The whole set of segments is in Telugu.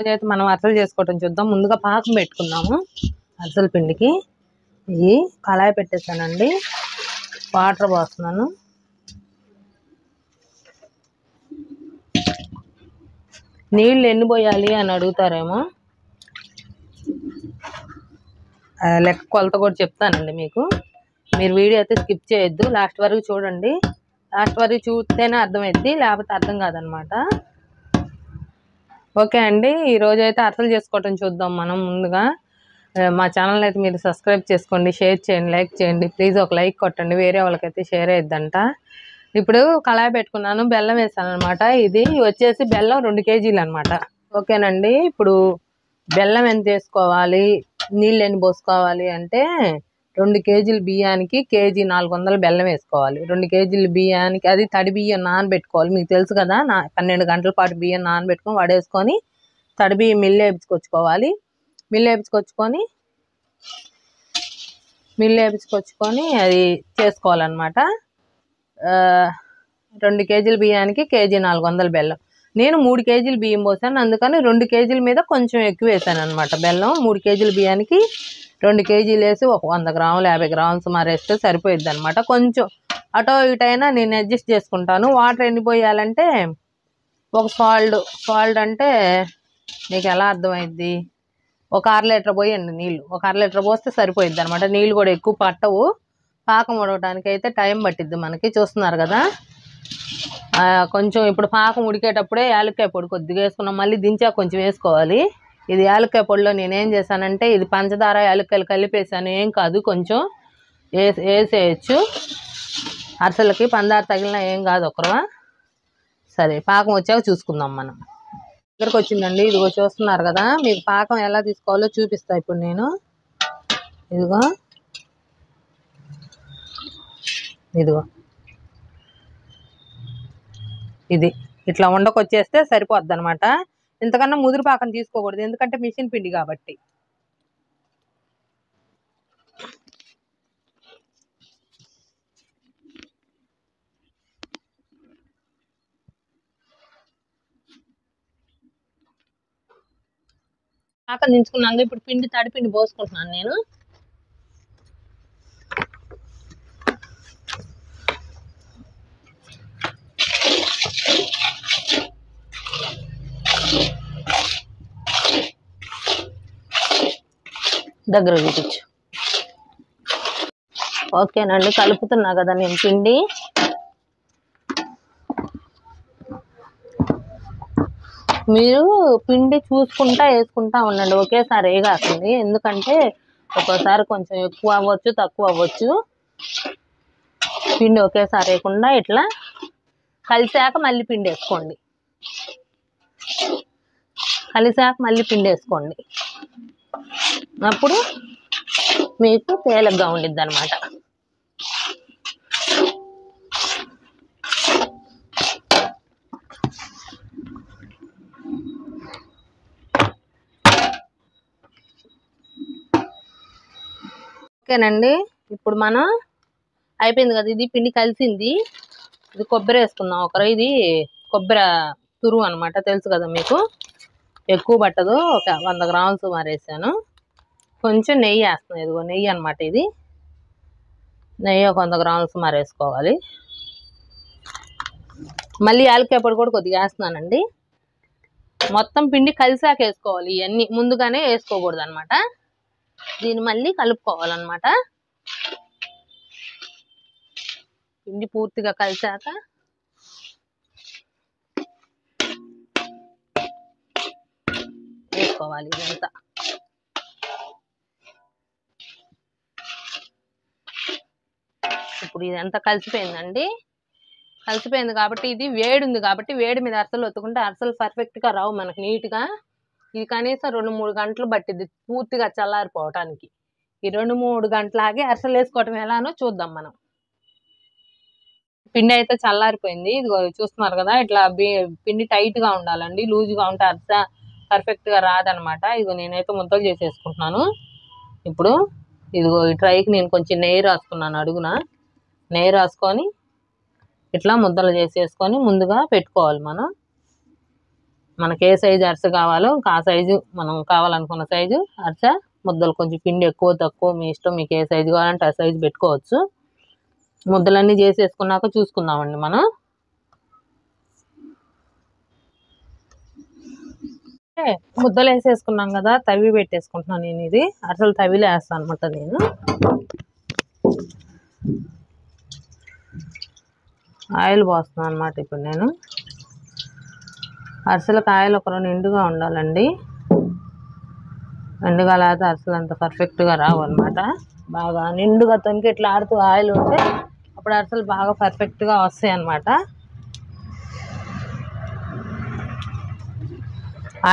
అయితే మనం అసలు చేసుకోవటం చూద్దాం. ముందుగా పాకం పెట్టుకున్నాము అసల పిండికి. ఇది కళాయి పెట్టేసానండి, వాటర్ పోస్తున్నాను. నీళ్ళు ఎన్ని పోయాలి అని అడుగుతారేమో, లెక్క కొలత కూడా చెప్తానండి మీకు. మీరు వీడియో అయితే స్కిప్ చేయొద్దు, లాస్ట్ వరకు చూడండి. లాస్ట్ వరకు చూస్తేనే అర్థమైద్ది, లేకపోతే అర్థం కాదనమాట. ఓకే అండి, ఈరోజు అయితే అర్థాలు చేసుకోవటం చూద్దాం మనం. ముందుగా మా ఛానల్ అయితే మీరు సబ్స్క్రైబ్ చేసుకోండి, షేర్ చేయండి, లైక్ చేయండి. ప్లీజ్ ఒక లైక్ కొట్టండి, వేరే వాళ్ళకైతే షేర్ అయిద్దంట. ఇప్పుడు కళాయి పెట్టుకున్నాను, బెల్లం వేసాను అనమాట. ఇది వచ్చేసి బెల్లం 2 kg అనమాట. ఓకేనండి, ఇప్పుడు బెల్లం ఎంత వేసుకోవాలి, నీళ్ళు ఎన్ని పోసుకోవాలి అంటే 2 kg బియ్యానికి 1,400 బెల్లం వేసుకోవాలి. 2 kg బియ్యానికి, అది తడి బియ్యం నానబెట్టుకోవాలి, మీకు తెలుసు కదా. 12 గంటల పాటు బియ్యం నానబెట్టుకొని వడేసుకొని తడి బియ్యం మిల్లు వేపించుకొచ్చుకొని అది చేసుకోవాలన్నమాట. 2 kg బియ్యానికి 1,400 బెల్లం. నేను 3 kg బియ్యం పోసాను, అందుకని 2 kg మీద కొంచెం ఎక్కువ వేసాను అనమాట బెల్లం. 3 kg బియ్యానికి 2 kg వేసి 100 గ్రాములు 50 గ్రాములు సుమారు వేస్తే సరిపోయిద్ది అనమాట. కొంచెం అటో ఇటైనా నేను అడ్జస్ట్ చేసుకుంటాను. వాటర్ ఎన్ని పోయాలంటే ఒక సాల్ట్ అంటే మీకు ఎలా అర్థమైద్ది, ఒక 1/2 లీటర్ పోయండి నీళ్ళు. ఒక 1/2 లీటర్ పోస్తే సరిపోయిద్ది అనమాట. నీళ్ళు కూడా ఎక్కువ పట్టవు, పాకం ఉడవడానికి అయితే టైం పట్టిద్ది మనకి, చూస్తున్నారు కదా. కొంచెం ఇప్పుడు పాకం ఉడికేటప్పుడే యాలక్కాయ పొడి కొద్దిగా వేసుకున్నాం, మళ్ళీ దించా కొంచెం వేసుకోవాలి. ఇది యాలక్కాయ పొడిలో నేనేం చేశానంటే, ఇది పంచదార యాలక్కాయలు కలిపేసాను, ఏం కాదు కొంచెం వేసేయచ్చు అరిసెలకి, పందార తగిలినా ఏం కాదు ఒకరవా. సరే, పాకం వచ్చాక చూసుకుందాం మనం. దగ్గరకు వచ్చిందండి, ఇదిగో చూస్తున్నారు కదా. మీకు పాకం ఎలా తీసుకోవాలో చూపిస్తా ఇప్పుడు నేను. ఇదిగో ఇదిగో ఇది ఇట్లా ఉండకొచ్చేస్తే సరిపోద్ది అనమాట. ఇంతకన్నా ముదురు పాకం తీసుకోకూడదు, ఎందుకంటే మిషన్ పిండి కాబట్టి. పాకం దించుకున్నాక ఇప్పుడు పిండి, తడిపిండి పోసుకుంటున్నాను నేను. దగ్గర చూపించు. ఓకేనండి, కలుపుతున్నా కదా నేను పిండి. మీరు పిండి చూసుకుంటా వేసుకుంటా ఉండండి, ఒకేసారి ఏ కాకండి, ఎందుకంటే ఒక్కోసారి కొంచెం ఎక్కువ అవ్వచ్చు, తక్కువ అవ్వచ్చు. పిండి ఒకేసారి వేయకుండా ఇట్లా కలిసాక మళ్ళీ పిండి వేసుకోండి, కలిసాక మళ్ళీ పిండి వేసుకోండి. అప్పుడు మీకు తేలిగ్గా ఉండిద్ది అనమాట. ఓకేనండి, ఇప్పుడు మనం అయిపోయింది కదా, ఇది పిండి కలిసింది. ఇది కొబ్బరి వేసుకుందాం ఒకరు. ఇది కొబ్బరి తురుము అనమాట, తెలుసు కదా మీకు. ఎక్కువ పట్టదు, ఒక 100 గ్రాములు సుమారు వేసాను. కొంచెం నెయ్యి వేస్తున్నాను, ఇదిగో నెయ్యి అనమాట. ఇది నెయ్యి ఒక 100 గ్రాములు సుమారు వేసుకోవాలి. మళ్ళీ యాలక్కాయ పొడి కూడా కొద్దిగా వేస్తున్నానండి. మొత్తం పిండి కలిసాక వేసుకోవాలి, ఇవన్నీ ముందుగానే వేసుకోకూడదు అనమాట. దీన్ని మళ్ళీ కలుపుకోవాలన్నమాట. పిండి పూర్తిగా కలిసాక వేసుకోవాలి ఇదంతా. ఇప్పుడు ఇదంతా కలిసిపోయిందండి, కలిసిపోయింది కాబట్టి. ఇది వేడి ఉంది కాబట్టి వేడి మీద అరిసెలు ఒత్తుకుంటే అరిసెలు పర్ఫెక్ట్గా రావు మనకు, నీట్గా. ఇది కనీసం 2-3 గంటలు పట్టింది పూర్తిగా చల్లారిపోవటానికి. ఈ 2-3 గంటలు ఆగి అరిసెలు వేసుకోవటం ఎలానో చూద్దాం మనం. పిండి అయితే చల్లారిపోయింది, ఇది చూస్తున్నారు కదా. ఇట్లా పిండి టైట్గా ఉండాలండి, లూజ్గా ఉంటే అరిసె పర్ఫెక్ట్గా రాదనమాట. ఇదిగో నేనైతే ముద్దలు చేసేసుకుంటున్నాను ఇప్పుడు. ఇదిగో ఈ ట్రైకి నేను కొంచెం నెయ్యి రాసుకున్నాను అడుగున. నెయ్యి రాసుకొని ఇట్లా ముద్దలు చేసేసుకొని ముందుగా పెట్టుకోవాలి మనం. మనకి ఏ సైజు అరిస కావాలో ఆ సైజు మనం కావాలనుకున్న సైజు అరిస ముద్దలు కొంచెం పిండి ఎక్కువ తక్కువ మీ ఇష్టం మీకు ఏ సైజు కావాలంటే ఆ సైజు పెట్టుకోవచ్చు ముద్దలన్నీ చేసేసుకున్నాక చూసుకుందామండి మనం ముద్దలు వేసేసుకున్నాం కదా తవి పెట్టేసుకుంటున్నాను నేను ఇది అరిసెలు తవిలో వేస్తాను అనమాట నేను ఆయిల్ పోస్తున్నాను అనమాట ఇప్పుడు నేను అరిసెలకు ఆయిల్ ఒక రెండు నిండుగా ఉండాలండి నిండుగా లేకపోతే అరిసెలు అంత పర్ఫెక్ట్గా రావు అనమాట బాగా నిండుగా తొనికి ఇట్లా ఆడుతూ ఆయిల్ ఉంటే అప్పుడు అరిసెలు బాగా పర్ఫెక్ట్గా వస్తాయి అన్నమాట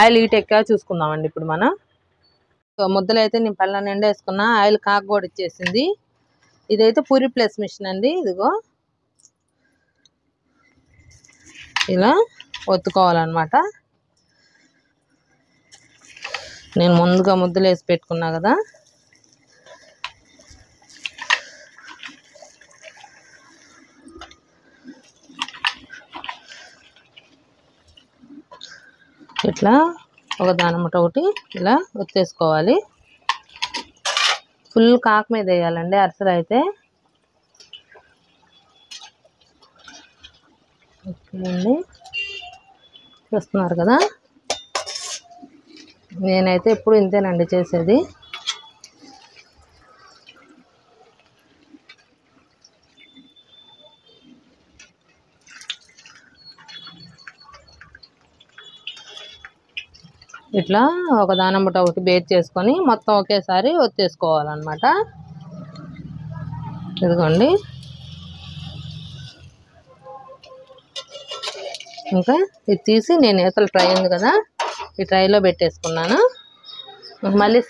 ఆయిల్ హీట్ ఎక్కా చూసుకుందామండి ఇప్పుడు మనం ముద్దలు అయితే నేను పళ్ళ నిండా వేసుకున్నా ఆయిల్ కాకూడదు ఇచ్చేసింది ఇదైతే పూరి ప్లస్ మిషన్ అండి ఇదిగో ఇలా ఒత్తుకోవాలన్నమాట నేను ముందుగా ముద్దలు వేసి పెట్టుకున్నా కదా ఇట్లా ఒక దానమట ఒకటి ఇలా ఒత్తేసుకోవాలి ఫుల్ కాకు మీద వేయాలండి అరిసెలు అయితే ఓకే అండి చూస్తున్నారు కదా నేనైతే ఎప్పుడు ఇంతేనండి చేసేది ఇట్లా ఒక దానమ్మట ఒకటి బేర్ చేసుకొని మొత్తం ఒకేసారి ఒత్తేసుకోవాలన్నమాట ఇదిగోండి ఇంకా ఇది తీసి నేను అసలు ట్రై ఉంది కదా ఈ ట్రైలో పెట్టేసుకున్నాను మళ్ళీ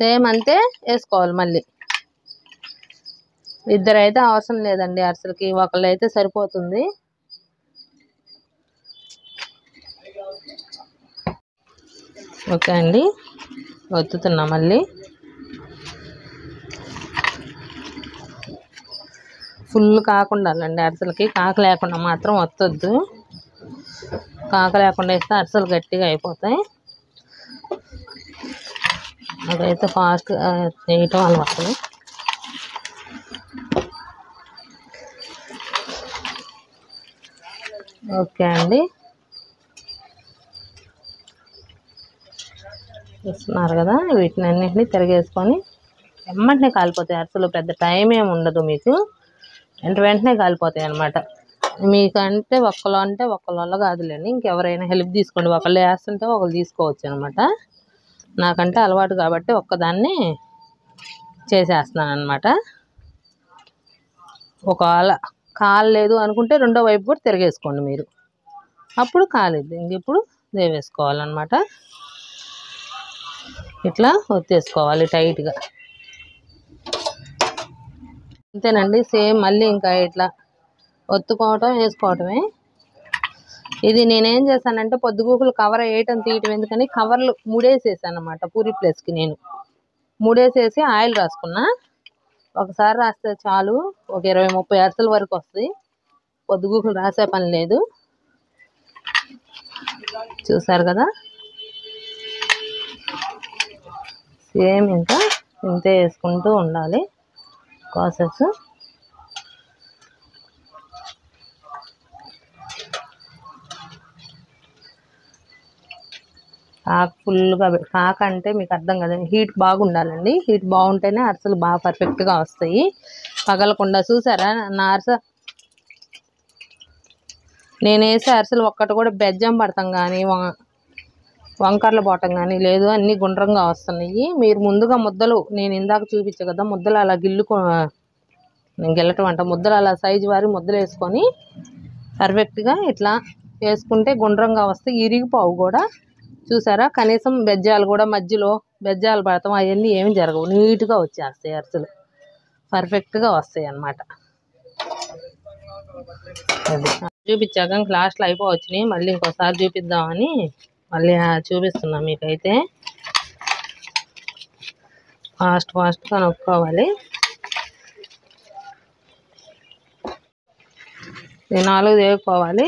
సేమ్ అంతే వేసుకోవాలి మళ్ళీ ఇద్దరైతే అవసరం లేదండి అరిసెలకి ఒకళ్ళు అయితే సరిపోతుంది ఓకే అండి ఒత్తుతున్నా మళ్ళీ ఫుల్ కాకుండా అండి అరిసెలకి కాక లేకుండా మాత్రం ఒత్తొద్దు కాక లేకుండా వేస్తే అరిసెలు గట్టిగా అయిపోతాయి అదైతే ఫాస్ట్గా చేయటం అలవాటు ఓకే అండి చూస్తున్నారు కదా వీటిని అన్నింటినీ తిరగేసుకొని వెంటనే కాలిపోతాయి అరిసెలు పెద్ద టైం ఏమి ఉండదు మీకు వెంటనే కాలిపోతాయి అన్నమాట మీకంటే ఒక్కలో అంటే ఒక్కళ్ళ కాదులేండి ఇంకెవరైనా హెల్ప్ తీసుకోండి ఒకళ్ళు వేస్తుంటే ఒకళ్ళు తీసుకోవచ్చు అనమాట నాకంటే అలవాటు కాబట్టి ఒక్కదాన్ని చేసేస్తున్నాను అనమాట ఒకవేళ కాలేదు అనుకుంటే రెండో వైపు కూడా తిరగేసుకోండి మీరు అప్పుడు కాలేదు ఇంక ఇప్పుడు దేవేసుకోవాలన్నమాట ఇట్లా ఒత్తేసుకోవాలి టైట్గా అంతేనండి సేమ్ మళ్ళీ ఇంకా ఇట్లా ఒత్తుకోవటం వేసుకోవటమే ఇది నేనేం చేశానంటే పొద్దుగూకులు కవర్ వేయటం తీయటం ఎందుకని కవర్లు మూడేసేసాను అనమాట పూరి ప్లేస్కి నేను మూడేసేసి ఆయిల్ రాసుకున్నా ఒకసారి రాస్తే చాలు ఒక 20-30 అరిసెల వరకు వస్తుంది పొద్దుగూకులు రాసే పని లేదు చూసారు కదా సేమ్ ఇంకా ఇంతే వేసుకుంటూ ఉండాలి ప్రాసెస్ కాకు ఫుల్గా కాక అంటే మీకు అర్థం కదండి హీట్ బాగుండాలండి హీట్ బాగుంటేనే అరిసెలు బాగా పర్ఫెక్ట్గా వస్తాయి పగలకుండా చూసారా నా అరిసె నేను వేసే అరిసెలు ఒక్కటి కూడా బెజ్జం పడతాం కానీ వంకర్లు పోవటం కానీ లేదు అన్నీ గుండ్రంగా వస్తున్నాయి మీరు ముందుగా ముద్దలు నేను ఇందాక చూపించా కదా ముద్దలు అలా గిల్లటం అంటే ముద్దలు అలా సైజు వారి ముద్దలు వేసుకొని పర్ఫెక్ట్గా ఇట్లా వేసుకుంటే గుండ్రంగా వస్తే ఇరిగిపోవు కూడా చూసారా కనీసం బెజ్జాలు కూడా మధ్యలో బెజ్జాలు పడతాం అవన్నీ ఏమి జరగవు నీట్గా వచ్చేస్తాయి అరిసెలు పర్ఫెక్ట్గా వస్తాయి అన్నమాట అది చూపించాక లాస్ట్లో అయిపోవచ్చినాయి మళ్ళీ ఇంకోసారి చూపిద్దామని మళ్ళీ చూపిస్తున్నా మీకైతే ఫాస్ట్గా నొక్కోవాలి ఈ 4 తేగిపోవాలి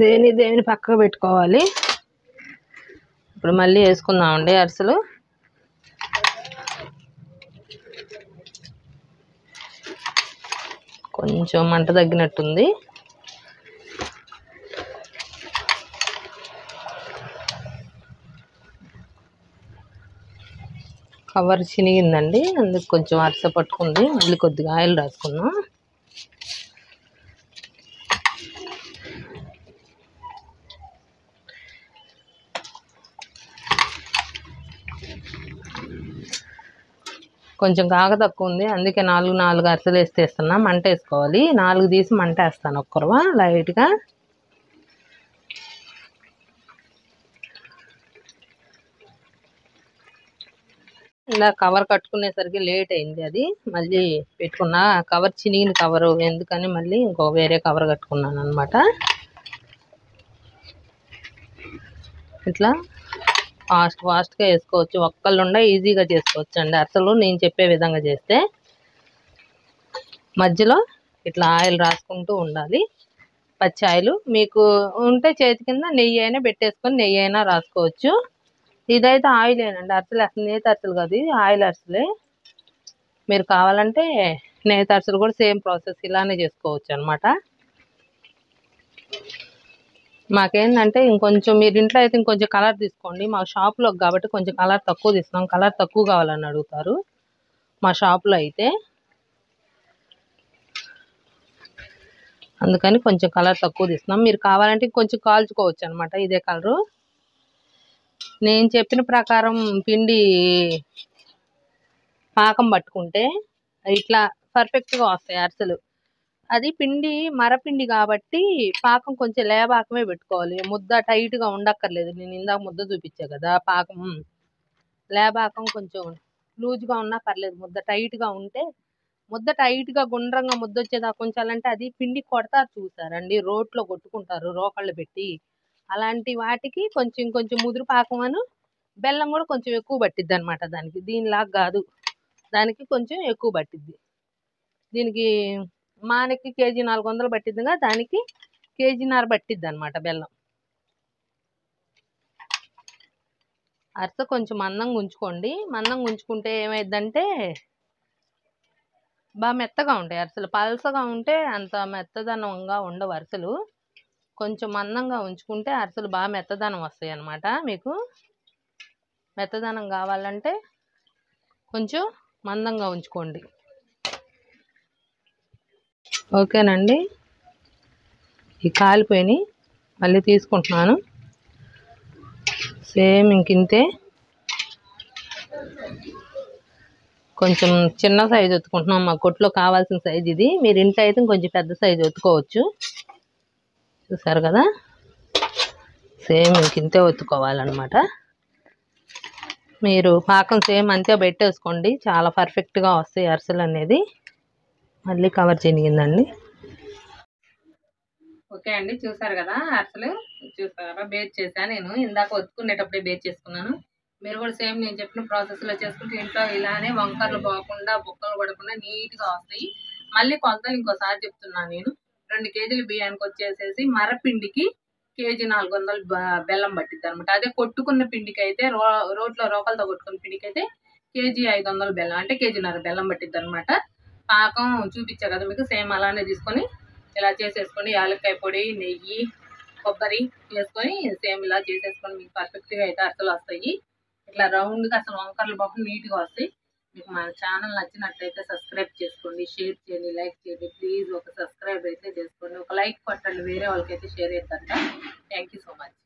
దేని దేని పక్కకు పెట్టుకోవాలి. ఇప్పుడు మళ్ళీ వేసుకుందామండి అరిసెలు. కొంచెం మంట తగ్గినట్టుంది. కవర్ చినిగిందండి, అందుకు కొంచెం అరిసె పట్టుకుంది. మళ్ళీ కొద్దిగా ఆయిల్ రాసుకున్నాం. కొంచెం కాగ తక్కువ ఉంది, అందుకే 4 అరిసెలు వేస్తే వేస్తున్నా. మంట వేసుకోవాలి, 4 తీసి మంట వేస్తాను ఒక్కరువా లైట్గా. ఇలా కవర్ కట్టుకునేసరికి లేట్ అయింది, అది మళ్ళీ పెట్టుకున్నా. కవర్ చినిగిన కవరు, ఎందుకని మళ్ళీ ఇంకో వేరే కవర్ కట్టుకున్నాను అనమాట. ఇట్లా ఫాస్ట్గా వేసుకోవచ్చు, ఒక్కళ్ళుండా ఈజీగా చేసుకోవచ్చు అండి అరిసెలు నేను చెప్పే విధంగా చేస్తే. మధ్యలో ఇట్లా ఆయిల్ రాసుకుంటూ ఉండాలి, పచ్చి ఆయిలు. మీకు ఉంటే చేతి కింద నెయ్యి అయినా పెట్టేసుకొని నెయ్యి అయినా రాసుకోవచ్చు. ఇదైతే ఆయిల్ ఏనండి, అరిసెలు అసలు నేత అరిసెలు కాదు, ఇది ఆయిల్ అరిసెలే. మీరు కావాలంటే నేత అరిసెలు కూడా సేమ్ ప్రాసెస్ ఇలానే చేసుకోవచ్చు అనమాట. మాకేంటంటే ఇంకొంచెం, మీరు ఇంట్లో అయితే ఇంకొంచెం కలర్ తీసుకోండి. మా షాప్లో కాబట్టి కొంచెం కలర్ తక్కువ తీస్తాం, కలర్ తక్కువ కావాలని అడుగుతారు మా షాప్లో అయితే. అందుకని కొంచెం కలర్ తక్కువ తీస్తున్నాం. మీరు కావాలంటే కొంచెం కాల్చుకోవచ్చు అనమాట ఇదే కలరు. నేను చెప్పిన ప్రకారం పిండి పాకం పట్టుకుంటే ఇట్లా పర్ఫెక్ట్గా వస్తాయి అరిసెలు. అది పిండి మరపిండి కాబట్టి పాకం కొంచెం లేపాకమే పెట్టుకోవాలి, ముద్ద టైట్గా ఉండక్కర్లేదు. నేను ఇందాక ముద్ద చూపించా కదా, పాకం లేపాకం కొంచెం లూజ్గా ఉన్నా పర్లేదు. ముద్ద టైట్గా ఉంటే, ముద్ద టైట్గా గుండ్రంగా ముద్ద వచ్చేదాకా ఉంచాలంటే అది పిండి కొడతారు చూసారండి, రోట్లో కొట్టుకుంటారు రోకళ్ళు పెట్టి. అలాంటి వాటికి కొంచెం కొంచెం ముదురు పాకం అను, బెల్లం కూడా కొంచెం ఎక్కువ పట్టిద్ది అనమాట దానికి. దీనిలాగా కాదు, దానికి కొంచెం ఎక్కువ పట్టిద్ది. దీనికి మానకి కేజీ 400 పట్టిద్దిగా, దానికి కేజీన్నర పట్టిద్ది అనమాట బెల్లం. అరిసె కొంచెం మందంగా ఉంచుకోండి. మందంగా ఉంచుకుంటే ఏమైందంటే బాగా మెత్తగా ఉంటాయి అరిసెలు. పలసగా ఉంటే అంత మెత్తదనంగా ఉండవు అరిసెలు. కొంచెం మందంగా ఉంచుకుంటే అరిసెలు బాగా మెత్తదనం వస్తాయి అన్నమాట. మీకు మెత్తదనం కావాలంటే కొంచెం మందంగా ఉంచుకోండి. ఓకేనండి, ఈ కాలిపోయినాయి మళ్ళీ తీసుకుంటున్నాను. సేమ్ ఇంకింతే, కొంచెం చిన్న సైజు ఒత్తుకుంటున్నాం. మా కొట్లో కావాల్సిన సైజు ఇది. మీరు ఇంట్లో అయితే కొంచెం పెద్ద సైజు ఒత్తుకోవచ్చు. చూసారు కదా, సేమ్ ఇంకింతే ఒత్తుకోవాలన్నమాట. మీరు పాకం సేమ్ అంతే పెట్టేసుకోండి, చాలా పర్ఫెక్ట్గా వస్తాయి అరిసెలు అనేది. మళ్ళీ కవర్ చినిగిందండి. ఓకే అండి, చూసారు కదా అరిసెలు. చూసారా, బేక్ చేశాను నేను. ఇందాక ఒత్తుకునేటప్పుడే బేక్ చేసుకున్నాను. మీరు కూడా సేమ్ నేను చెప్పిన ప్రాసెస్లో చేసుకుంటే ఇంట్లో ఇలానే వంకర్లు పోకుండా, బొక్కలు పడకుండా నీట్గా వస్తాయి. మళ్ళీ కొలతలు ఇంకోసారి చెప్తున్నాను నేను. 2 కేజీలు బియ్యానికి వచ్చేసేసి మరపిండికి కేజీ 400 బెల్లం పట్టిద్ది అనమాట. అదే కొట్టుకున్న పిండికి అయితే, రోట్లో రోకలతో కొట్టుకున్న పిండికి అయితే కేజీ 500 బెల్లం, అంటే కేజీన్నర బెల్లం పట్టిద్ది అనమాట. పాకం చూపించా కదా మీకు, సేమ్ అలానే తీసుకొని ఇలా చేసేసుకొని యాలక్కాయ పొడి, నెయ్యి, కొబ్బరి వేసుకొని సేమ్ ఇలా చేసేసుకొని మీకు పర్ఫెక్ట్గా అయితే అరిసెలు వస్తాయి. ఇట్లా రౌండ్గా అసలు వంకర్లు బాగా నీట్గా వస్తాయి. మీకు మన ఛానల్ నచ్చినట్లయితే సబ్స్క్రైబ్ చేసుకోండి, షేర్ చేయండి, లైక్ చేయండి. ప్లీజ్ ఒక సబ్స్క్రైబ్ అయితే చేసుకోండి, ఒక లైక్ కొట్టండి, వేరే వాళ్ళకైతే షేర్ చేద్దాం. Thank you so much.